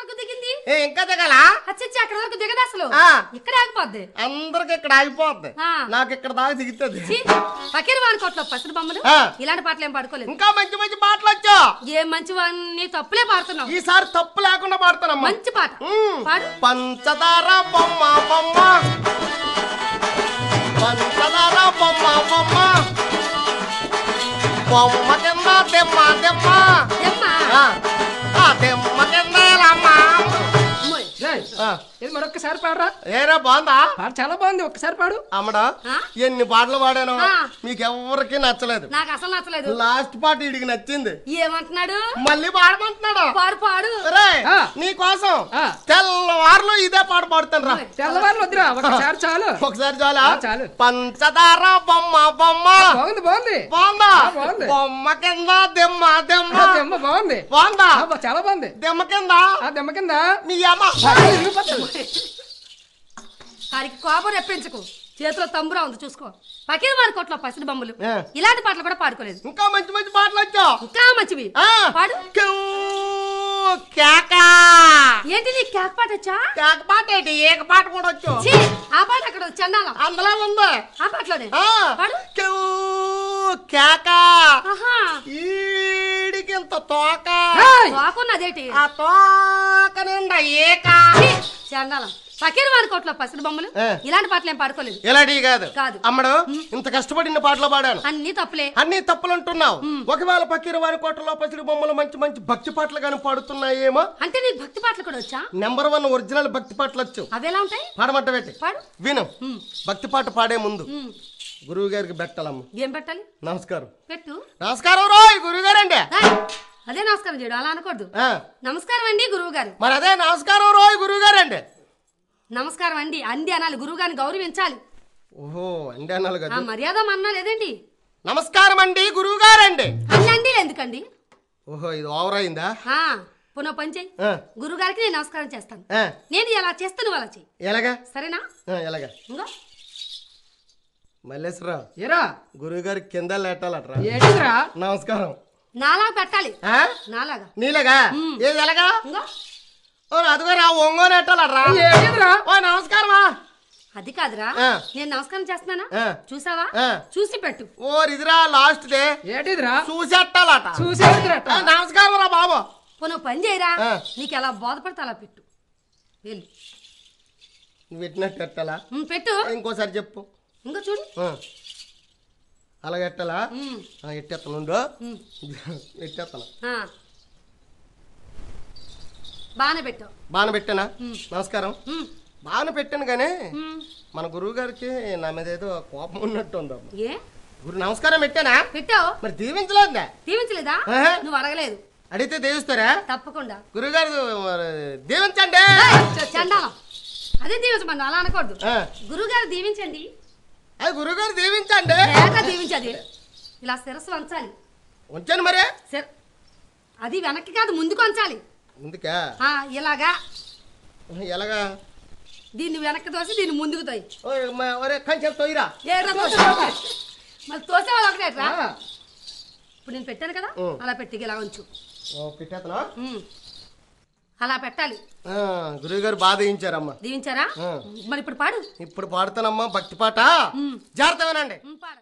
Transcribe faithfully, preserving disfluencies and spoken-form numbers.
వరకు దిగింది. ఇంకా దిగలా అక్కడ వరకు దిగదు అసలు ఇక్కడ ఆగిపోద్ది అందరికి ఇక్కడ ఆగిపోద్ది. నాకు ఇక్కడ దాకా దిగుతుంది. పకీర్ వాని కొట్లో పసుడు బొమ్మలు ఇలాంటి పాటలు ఏం పాడుకోలేదు. ఇంకా మంచి మంచి పాటలు వచ్చా. ఏ మంచి వాడిని తప్పులే పాడుతున్నావు. ఈసారి తప్పు లేకుండా పాడుతున్నా మంచి పాట పాడు. పంచదార బొమ్మ బొమ్మ పంచదార బొమ్మ బొమ్మ బొమ్మ కింద దెమ్మ దెమ్మ దెమ్మ కింద మరొక్కసారి పాడరా. ఏరా బాగుందా పాట? చాలా బాగుంది. ఒక్కసారి పాడు. అమ్మడా ఎన్ని పాటలు పాడాను మీకెవ్వరికి నచ్చలేదు. నాకు అసలు నచ్చలేదు. లాస్ట్ పాట వీడికి నచ్చింది. ఏమంటున్నాడు? మళ్ళీ పాడమంటున్నాడు. పాడు పాడు. నీ కోసం తెల్లవారులు ఇదే పాట పాడుతాను రా. తెల్లవారులు వద్దురా ఒకసారి చాలు. ఒకసారి చాలా చాలు. పంచదార బొమ్మ బొమ్మ బాగుంది బాగుంది బాగుందా బొమ్మ కింద దెమ్మ దెమ్మ దెమ్మ బాగుంది బాగుందా చాలా బాగుంది. దెమ్మ కింద దెమ్మ కింద మీ అమ్మ కారికి కోపం రెప్పించకు. చేతిలో తంబురా ఉంది చూసుకో. పకీర్ వారి కొట్లో పసిడి బొమ్మలు ఇలాంటి పాటలు కూడా పాడుకోలేదు. ఇంకా మంచి మంచి పాటలు వచ్చా. ఇంకా మంచివి పాడు. ఏంటి నీ కేక పాట వచ్చా? కేక పాట ఏంటి ఏక పాట కూడా వచ్చు. ఆ పాట అక్కడ చండాలం అందులో ఉందా? ఆ పాటలోనే పాడు. ఈడికింత తోక తోకున్నదేటి? ఆ తోక నిండా ఏక చండాలం. పకీర్ వారి కోట్లో పసిడి బొమ్మలు ఇలాంటి పాటలు ఏం పాడుకోలేదు. ఇలాంటివి కాదు కాదు అమ్మడు. ఇంత కష్టపడిన పాటలు పాడాను అన్ని తప్పులే. అన్ని తప్పులు అంటున్నావు. ఒకవేళ పకీర్ వారి కోటలో పసిడి బొమ్మలు మంచి మంచి భక్తి పాటలు కానీ పాడుతున్నాయేమో. అంటే నీకు భక్తి పాటలు కూడా వచ్చా? నెంబర్ వన్ ఒరిజినల్ భక్తి పాటలు వచ్చు. అవేలా ఉంటాయి? పాడమంటే పాడు విను. భక్తి పాట పాడే ముందు గురువు గారికి పెట్టాలమ్మ. ఏం పెట్టాలి? నమస్కారం పెట్టు. నమస్కారం రోయ్ గురువు గారు అండి. అదే నమస్కారం చేయడం అలా అనకూడదు. నమస్కారం అండి గురువు గారు. మరి అదే నమస్కారం రోయ్ గురువు గారు అండి. నమస్కారం అండి అంది అనాలి. గురువు గారిని గౌరవించాలి. ఓహో అండి అనాలి కదా. మర్యాద అన్నా లేదండి. నమస్కారం అండి గురువు గారు అండి అన్నండి ఎందుకండి? ఓహో ఇది ఓవర్ అయిందా? పునః పని చెయ్యి. గురువు గారికి నేను నమస్కారం చేస్తాను. నేను ఎలా చేస్తాను అలా చెయ్యి. ఎలాగా? సరేనా? ఎలాగా? ఇంకో మల్లేశ్వరరావు ఏరా గురువు గారికి కింద లేటాలట్రా. ఏంటిరా? నమస్కారం నాలాగా పెట్టాలి. నాలాగా నీలాగా ఏది ఎలాగా? ఇంకో అదిగోరా ఒంగోని ఎట్టాలట్రా. ఓ నమస్కారమా. అది కాదురా నేను నమస్కారం చేస్తున్నానా చూసావా? చూసి పెట్టు. ఓ ఇదిరా లాస్ట్ దే. ఏంటిదిరా? చూసేట్టాలట. చూసేట నమస్కారం రా బాబు. నువ్వు పని చేయరా నీకు ఎలా బాధపడతా అలా పెట్టు. వెళ్ళి నువ్వు పెట్టినట్టు పెట్టాలా? పెట్టు. ఇంకోసారి చెప్పు. ఇంకా చూడు అలాగే ఎట్టాలా? ఎట్టేస్తానుండు ఎట్టేస్తాను. బాగానే పెట్టావు. బాగానే పెట్టానా? నమస్కారం బాగానే పెట్టాను కానీ మన గురువు గారికి నా మీద ఏదో కోపం ఉన్నట్టు ఉందా? ఏ గురు నమస్కారం పెట్టానా? పెట్టావు మరి దీవించలేదా? దీవించలేదా? నువ్వు అడగలేదు. అడిగితే దీవిస్తారా? తప్పకుండా గురువు గారు దీవించండి. చండాలం అదే దీవించమన్నా అలా అనకూడదు. గురువు గారు దీవించండి. అది గురువు గారు దీవించండి. దీవించది ఇలా శిరస్సు వంచాలి. వంచాను మరే అది వెనక్కి కాదు ముందుకు వంచాలి. ముందుకా? ఇలాగా ఎలాగా? దీన్ని వెనక్కి తోసి దీన్ని ముందుకు తోయి. కొంచెం తోయిరా. మళ్ళీ తోసే వాళ్ళు ఒకటే రా. ఇప్పుడు నేను పెట్టాను కదా అలా పెట్టి ఇలా ఉంచు. పెట్టేతనా అలా పెట్టాలి. గురువు గారు బాగా దీవించారమ్మా. దీవించారా? మరి ఇప్పుడు పాడు. ఇప్పుడు పాడుతానమ్మా భక్తి పాట. జాగ్రత్తగానండి.